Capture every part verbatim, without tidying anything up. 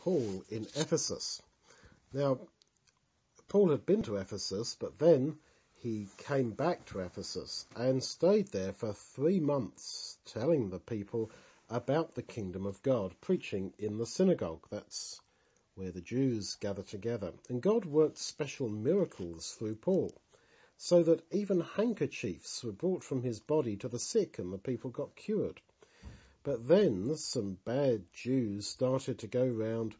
Paul in Ephesus. Now, Paul had been to Ephesus, but then he came back to Ephesus and stayed there for three months, telling the people about the kingdom of God, preaching in the synagogue. That's where the Jews gather together. And God worked special miracles through Paul, so that even handkerchiefs were brought from his body to the sick and the people got cured. But then some bad Jews started to go round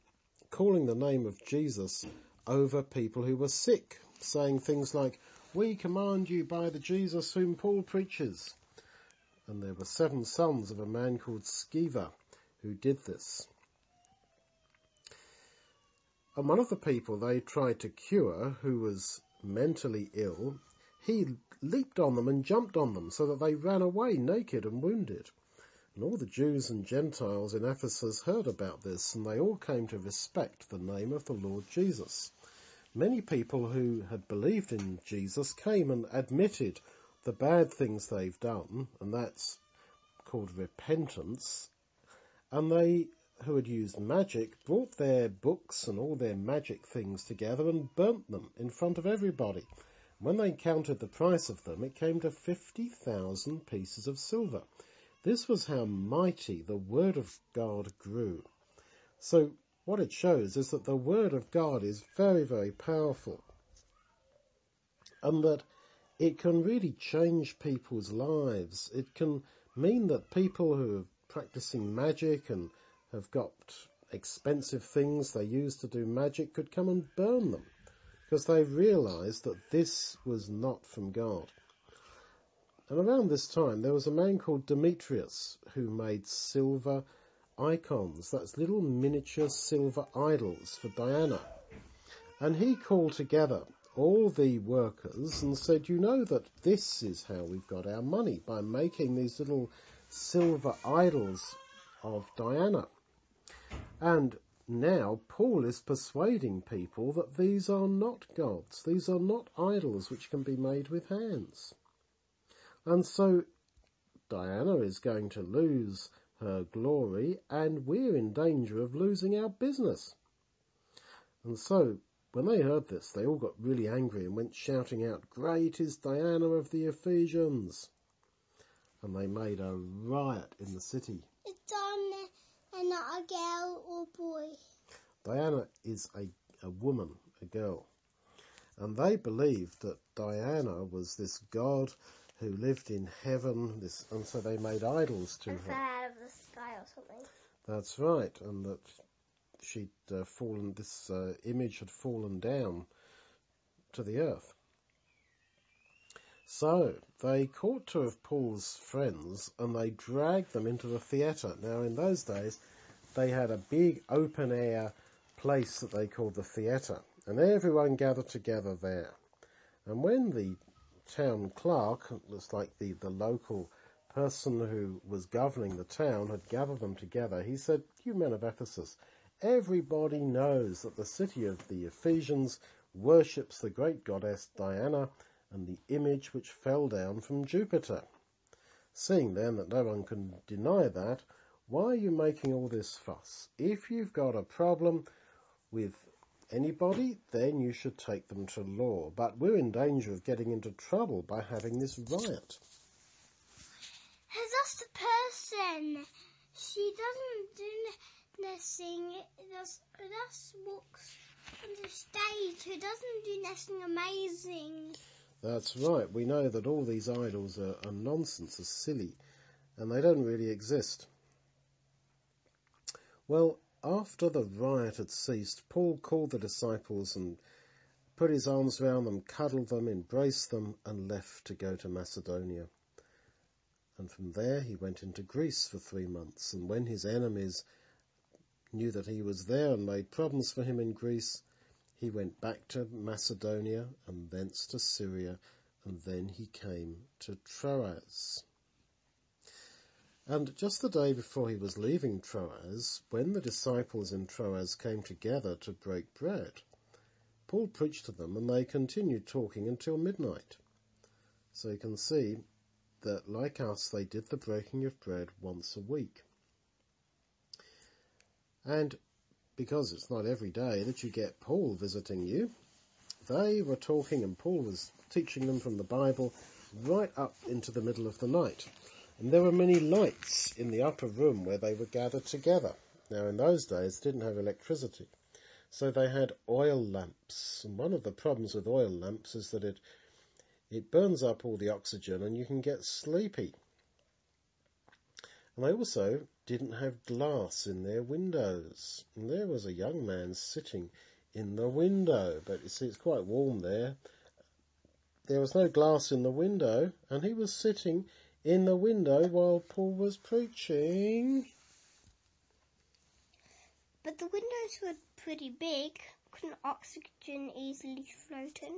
calling the name of Jesus over people who were sick, saying things like, "We command you by the Jesus whom Paul preaches." And there were seven sons of a man called Skeva who did this. And one of the people they tried to cure, who was mentally ill, he leaped on them and jumped on them so that they ran away naked and wounded. And all the Jews and Gentiles in Ephesus heard about this, and they all came to respect the name of the Lord Jesus. Many people who had believed in Jesus came and admitted the bad things they've done, and that's called repentance, and they who had used magic brought their books and all their magic things together and burnt them in front of everybody. When they counted the price of them, it came to fifty thousand pieces of silver. This was how mighty the word of God grew. So what it shows is that the word of God is very, very powerful, and that it can really change people's lives. It can mean that people who are practicing magic and have got expensive things they use to do magic could come and burn them, because they realized that this was not from God. And around this time, there was a man called Demetrius who made silver icons, that's little miniature silver idols for Diana. And he called together all the workers and said, "You know that this is how we've got our money, by making these little silver idols of Diana." And now Paul is persuading people that these are not gods, these are not idols which can be made with hands. And so Diana is going to lose her glory, and we're in danger of losing our business. And so when they heard this, they all got really angry and went shouting out, "Great is Diana of the Ephesians!" And they made a riot in the city. It's Diana and not a girl or boy. Diana is a, a woman, a girl. And they believed that Diana was this god who lived in heaven, this, and so they made idols to and her. Out of the sky or something. That's right, and that she'd uh, fallen, this uh, image had fallen down to the earth. So they caught two of Paul's friends and they dragged them into the theatre. Now in those days, they had a big open air place that they called the theatre, and everyone gathered together there. And when the town clerk, it was like the, the local person who was governing the town, had gathered them together, he said, "You men of Ephesus, everybody knows that the city of the Ephesians worships the great goddess Diana and the image which fell down from Jupiter. Seeing then that no one can deny that, why are you making all this fuss? If you've got a problem with anybody, then you should take them to law. But we're in danger of getting into trouble by having this riot." That's the person. She doesn't do nothing. That's, that's walks on the stage. She doesn't do nothing amazing. That's right. We know that all these idols are, are nonsense, are silly, and they don't really exist. Well, after the riot had ceased, Paul called the disciples and put his arms round them, cuddled them, embraced them, and left to go to Macedonia. And from there he went into Greece for three months, and when his enemies knew that he was there and made problems for him in Greece, he went back to Macedonia and thence to Syria, and then he came to Troas. And just the day before he was leaving Troas, when the disciples in Troas came together to break bread, Paul preached to them and they continued talking until midnight. So you can see that, like us, they did the breaking of bread once a week. And because it's not every day that you get Paul visiting you. They were talking and Paul was teaching them from the Bible right up into the middle of the night. And there were many lights in the upper room where they were gathered together. Now in those days they didn't have electricity, so they had oil lamps. And one of the problems with oil lamps is that it it burns up all the oxygen and you can get sleepy. And they also didn't have glass in their windows. And there was a young man sitting in the window, but you see it's quite warm there. There was no glass in the window, and he was sitting in the window while Paul was preaching. But the windows were pretty big. Couldn't oxygen easily float in?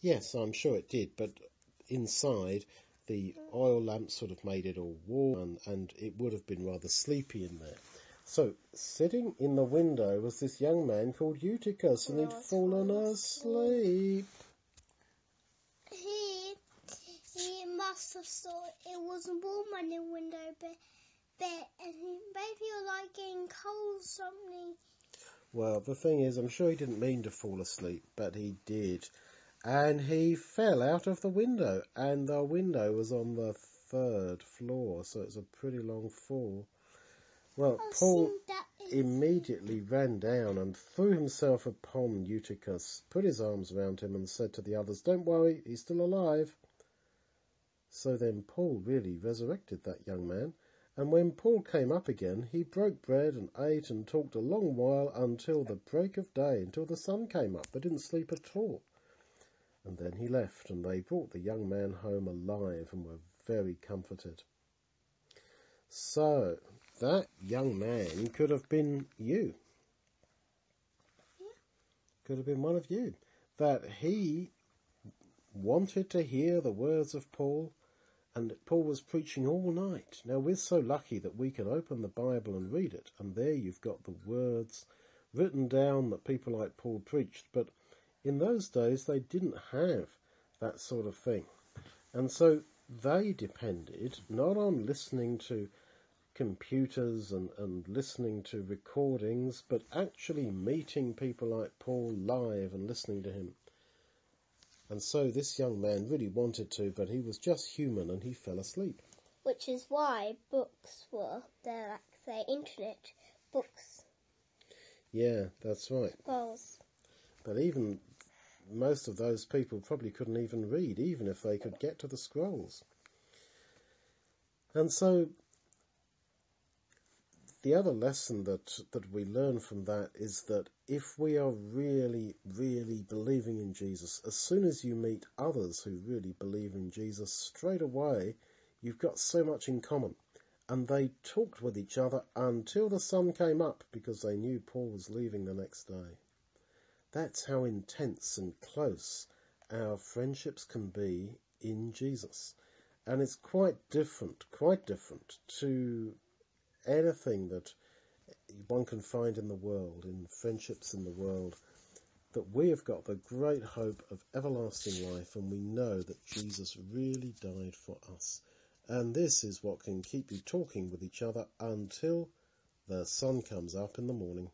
Yes, I'm sure it did, but inside the oil lamp sort of made it all warm, and, and it would have been rather sleepy in there. So, sitting in the window was this young man called Eutychus, and he'd fallen asleep. He, he must have thought it was warm on the window, but... Bit, and maybe you're like getting cold or something. Well, the thing is, I'm sure he didn't mean to fall asleep, but he did. And he fell out of the window, and the window was on the third floor, so it's a pretty long fall. Well, I've Paul immediately ran down and threw himself upon Eutychus, put his arms around him and said to the others, "Don't worry, he's still alive." So then Paul really resurrected that young man. And when Paul came up again, he broke bread and ate and talked a long while until the break of day, until the sun came up, but didn't sleep at all. And then he left, and they brought the young man home alive and were very comforted. So, that young man could have been you. Could have been one of you. That he wanted to hear the words of Paul, and Paul was preaching all night. Now we're so lucky that we can open the Bible and read it, and there you've got the words written down that people like Paul preached. But in those days they didn't have that sort of thing. And so they depended not on listening to computers and, and listening to recordings, but actually meeting people like Paul live and listening to him. And so this young man really wanted to, but he was just human and he fell asleep. Which is why books were there, like, say, internet books. Yeah, that's right. Scrolls. But even most of those people probably couldn't even read, even if they could get to the scrolls. And so the other lesson that, that we learn from that is that if we are really, really believing in Jesus, as soon as you meet others who really believe in Jesus, straight away you've got so much in common. And they talked with each other until the sun came up because they knew Paul was leaving the next day. That's how intense and close our friendships can be in Jesus. And it's quite different, quite different to anything that one can find in the world, in friendships in the world, that we have got the great hope of everlasting life, and we know that Jesus really died for us. And this is what can keep you talking with each other until the sun comes up in the morning.